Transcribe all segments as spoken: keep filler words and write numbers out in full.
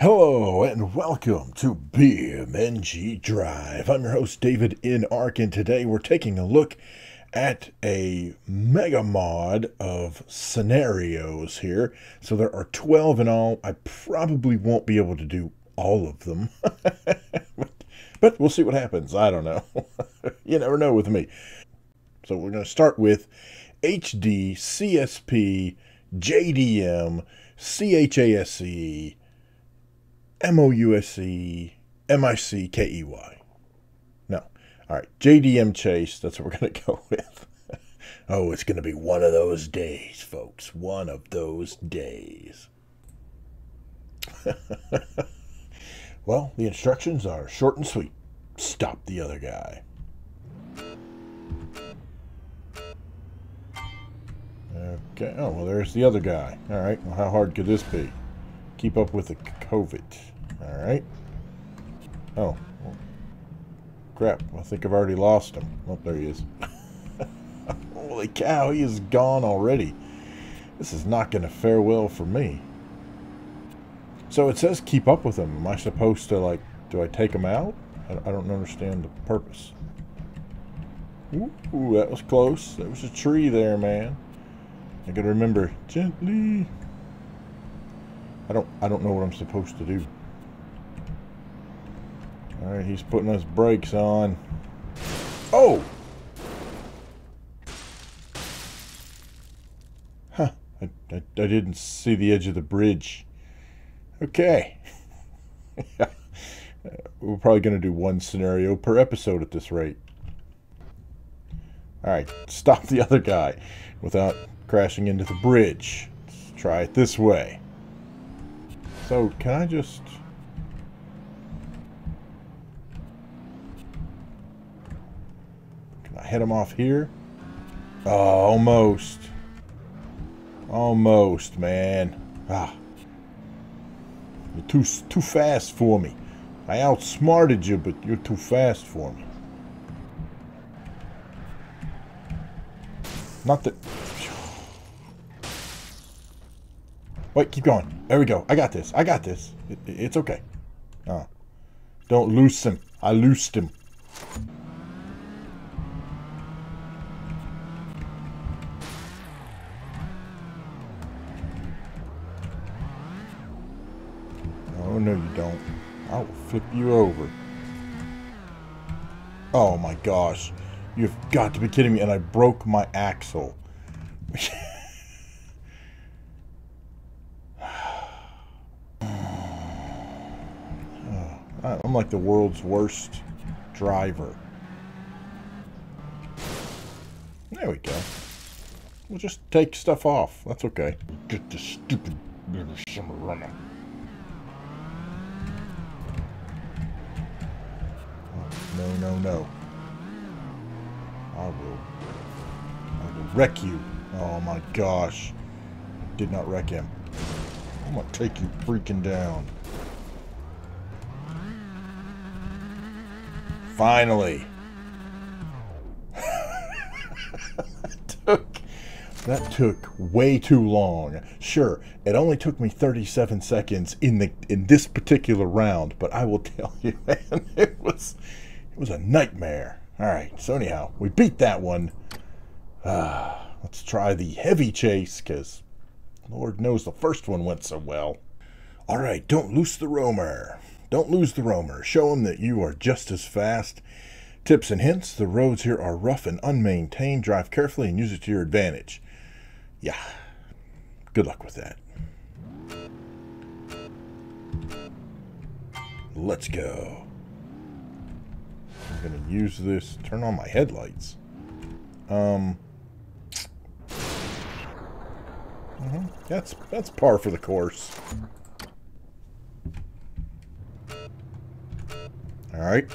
Hello and welcome to BeamNG Drive. I'm your host Davidinark, and today we're taking a look at a mega mod of scenarios here. So there are twelve in all. I probably won't be able to do all of them, but, but we'll see what happens. I don't know. You never know with me. So we're going to start with H D, C S P, J D M, CHASE, M O U S E, M I C K E Y. No. All right. J D M Chase. That's what we're going to go with. Oh, it's going to be one of those days, folks. One of those days. Well, the instructions are short and sweet. Stop the other guy. Okay. Oh, well, there's the other guy. All right. Well, how hard could this be? Keep up with the Covet. All right. Oh, well, crap! I think I've already lost him. Oh, there he is. Holy cow! He is gone already. This is not going to fare well for me. So it says keep up with him. Am I supposed to, like? Do I take him out? I, I don't understand the purpose. Ooh, ooh, that was close. That was a tree there, man. I gotta remember gently. I don't I don't know what I'm supposed to do. Alright, he's putting his brakes on. Oh! Huh. I, I, I didn't see the edge of the bridge. Okay. We're probably going to do one scenario per episode at this rate. Alright, stop the other guy without crashing into the bridge. Let's try it this way. So, can I just... Can I head him off here? Oh, almost. Almost, man. Ah. You're too, too fast for me. I outsmarted you, but you're too fast for me. Not that... Wait, keep going. There we go. I got this. I got this. It, it, it's okay. Oh. Don't loose him. I loosed him. Oh, no, you don't. I will flip you over. Oh, my gosh. You've got to be kidding me. And I broke my axle. I'm like the world's worst driver. There we go. We'll just take stuff off. That's okay. Get this stupid little summer runner. Oh, no, no, no. I will. I will wreck you. Oh my gosh. I did not wreck him. I'm gonna take you freaking down. Finally. that, took, that took way too long. Sure, it only took me thirty-seven seconds in the in this particular round, but I will tell you, man, it was it was a nightmare. All right, so anyhow, we beat that one. Uh, let's try the heavy chase, because Lord knows the first one went so well. All right, don't loose the roamer. Don't lose the roamer. Show them that you are just as fast. Tips and hints. The roads here are rough and unmaintained. Drive carefully and use it to your advantage. Yeah. Good luck with that. Let's go. I'm going to use this. Turn on my headlights. Um. Mm-hmm. That's, that's par for the course. All right,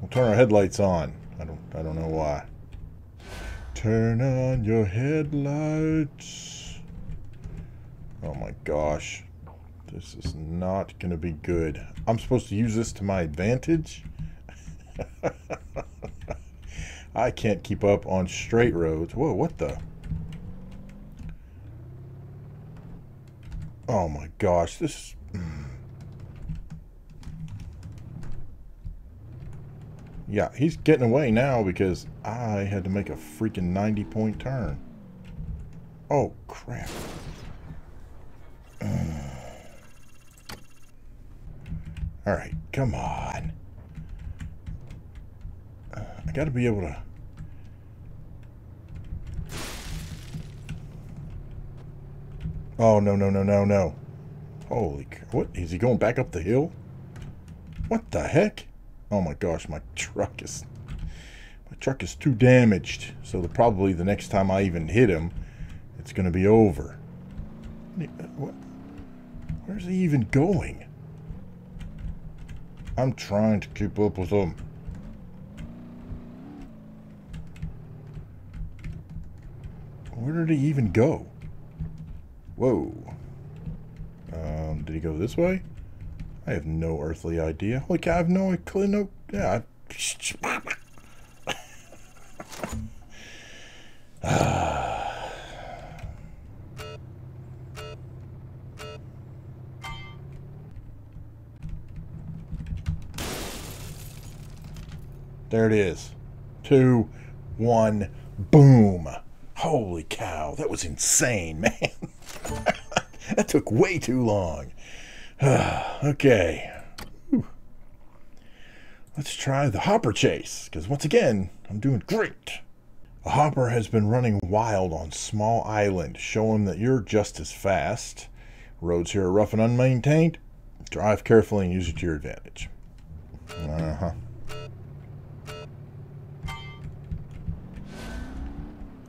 we'll turn our headlights on. I don't, I don't know why. Turn on your headlights. Oh my gosh, this is not gonna be good. I'm supposed to use this to my advantage. I can't keep up on straight roads. Whoa, what the? Oh my gosh, this. Yeah, he's getting away now because I had to make a freaking ninety point turn. Oh, crap. Uh. All right, come on. Uh, I got to be able to... Oh, no, no, no, no, no. Holy crap. What? Is he going back up the hill? What the heck? Oh my gosh, my truck is... My truck is too damaged. So the, probably the next time I even hit him, it's going to be over. What? Where's he even going? I'm trying to keep up with him. Where did he even go? Whoa. Um, did he go this way? I have no earthly idea. Holy cow, I have no clue. No, yeah. I... There it is. Two, one, boom. Holy cow, that was insane, man. That took way too long. Okay, Whew. Let's try the hopper chase, because once again, I'm doing great. A hopper has been running wild on small island. Show him that you're just as fast. Roads here are rough and unmaintained. Drive carefully and use it to your advantage. Uh-huh.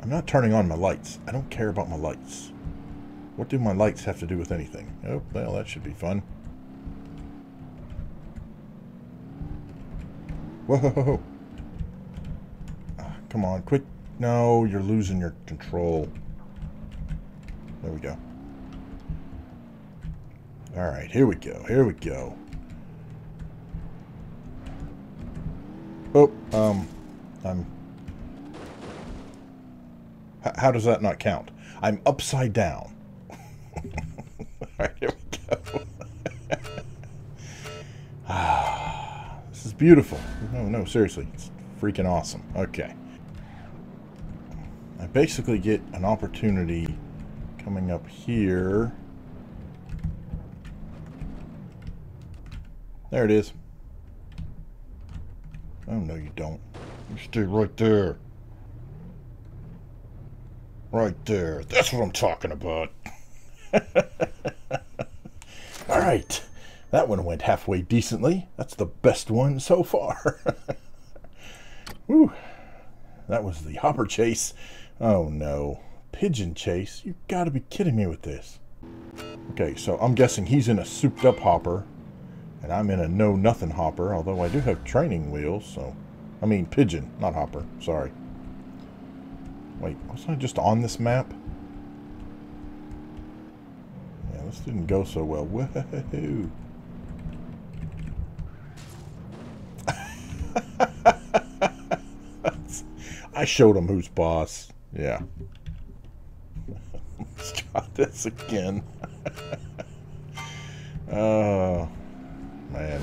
I'm not turning on my lights. I don't care about my lights. What do my lights have to do with anything? Oh, well, that should be fun. Whoa, ho, ho, ho. Ah, come on, quick. No, you're losing your control. There we go. All right, here we go, here we go. Oh, um, I'm... H- how does that not count? I'm upside down. Alright, here we go. Ah, this is beautiful. No, no, seriously. It's freaking awesome. Okay. I basically get an opportunity coming up here. There it is. Oh, no, you don't. You stay right there. Right there. That's what I'm talking about. All right, that one went halfway decently. That's the best one so far. Whew. That was the hopper chase. Oh no, pigeon chase. You gotta be kidding me with this. Okay, so I'm guessing he's in a souped up hopper and I'm in a no nothing hopper, although I do have training wheels. So I mean pigeon, not hopper, sorry. Wait, wasn't I just on this map? This didn't go so well. Whoa. I showed him who's boss. Yeah. Let's try this again. Oh, man.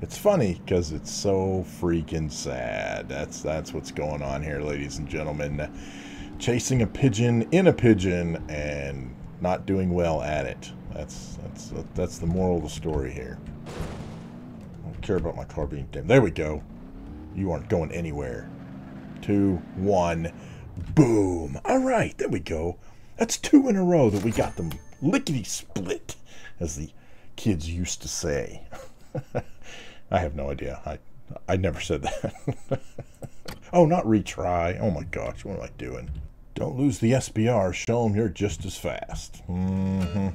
It's funny because it's so freaking sad. That's, that's what's going on here, ladies and gentlemen. Chasing a pigeon in a pigeon and... not doing well at it. That's that's that's the moral of the story here. I don't care about my car being damaged. There we go. You aren't going anywhere. Two, one, boom. All right, there we go. That's two in a row that we got them lickety split, as the kids used to say. I have no idea. I I never said that. Oh, not retry. Oh my gosh, what am I doing? Don't lose the S B R. Show them you're just as fast. Mm-hmm.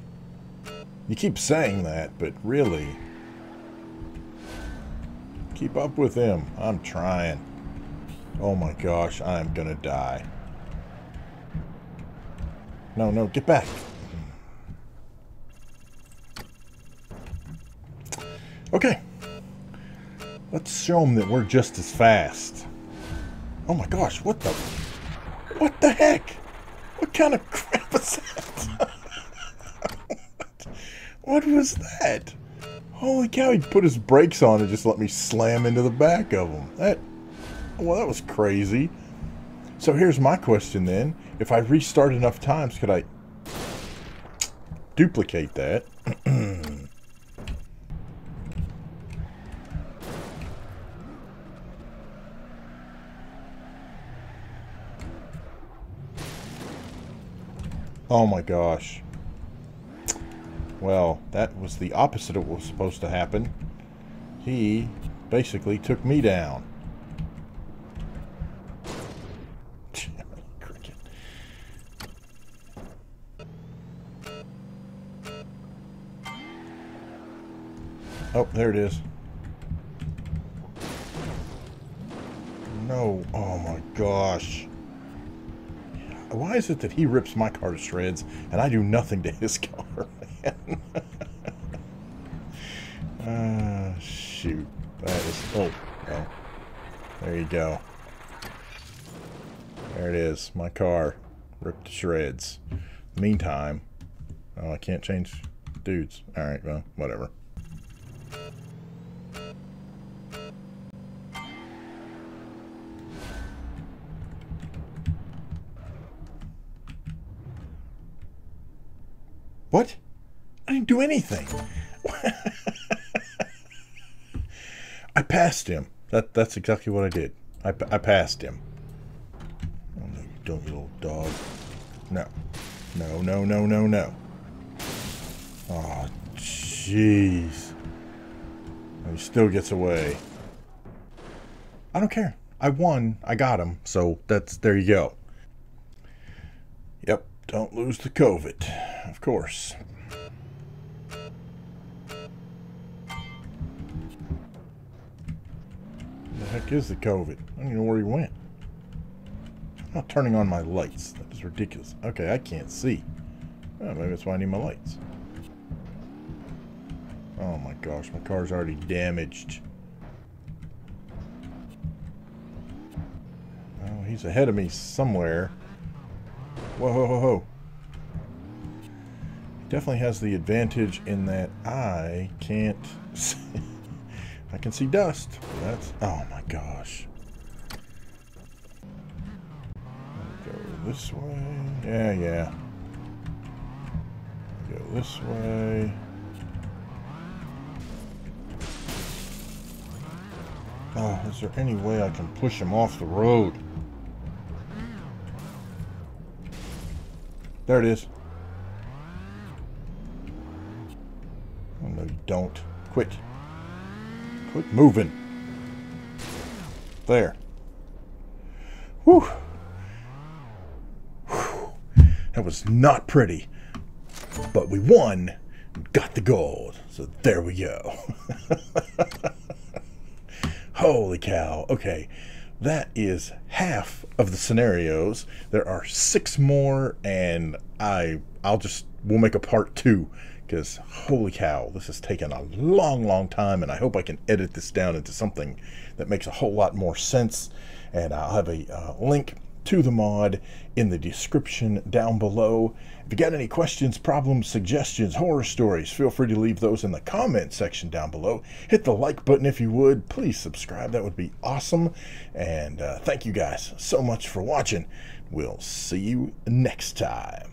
You keep saying that, but really... Keep up with him. I'm trying. Oh my gosh, I'm gonna die. No, no, get back. Okay. Let's show them that we're just as fast. Oh my gosh, what the... What the heck? What kind of crap was that? What was that? Holy cow, he put his brakes on and just let me slam into the back of him. That, well, that was crazy. So here's my question then. If I restart enough times, could I duplicate that? Oh my gosh. Well, that was the opposite of what was supposed to happen. He basically took me down. Cricket. Oh, there it is. No. Oh my gosh. Why is it that he rips my car to shreds and I do nothing to his car, man? Ah, uh, shoot. That is... Oh, no. There you go. There it is. My car ripped to shreds. Meantime... Oh, I can't change dudes. Alright, well, whatever. What? I didn't do anything. I passed him. That, that's exactly what I did. I, I passed him. Oh, no, you dumb little dog. No. No, no, no, no, no. Oh, jeez. He still gets away. I don't care. I won. I got him. So, that's, there you go. Yep. Don't lose the Covet, of course. Where the heck is the Covet? I don't even know where he went. I'm not turning on my lights. That is ridiculous. Okay, I can't see. Well, maybe that's why I need my lights. Oh my gosh, my car's already damaged. Oh, he's ahead of me somewhere. Whoa, whoa, whoa, whoa. He definitely has the advantage in that I can't see. I can see dust. That's... Oh, my gosh. Go this way. Yeah, yeah. Go this way. Oh, is there any way I can push him off the road? There it is. Oh, no, you don't. Quit. Quit moving. There. Whew. Whew. That was not pretty. But we won and got the gold. So there we go. Holy cow. Okay. That is half of the scenarios. There are six more, and I, I'll just, we'll make a part two, because holy cow, this has taken a long, long time, and I hope I can edit this down into something that makes a whole lot more sense. And I'll have a uh, link to the mod in the description down below. If you got any questions, problems, suggestions, horror stories, feel free to leave those in the comment section down below. Hit the like button if you would. Please subscribe. That would be awesome. And uh, thank you guys so much for watching. We'll see you next time.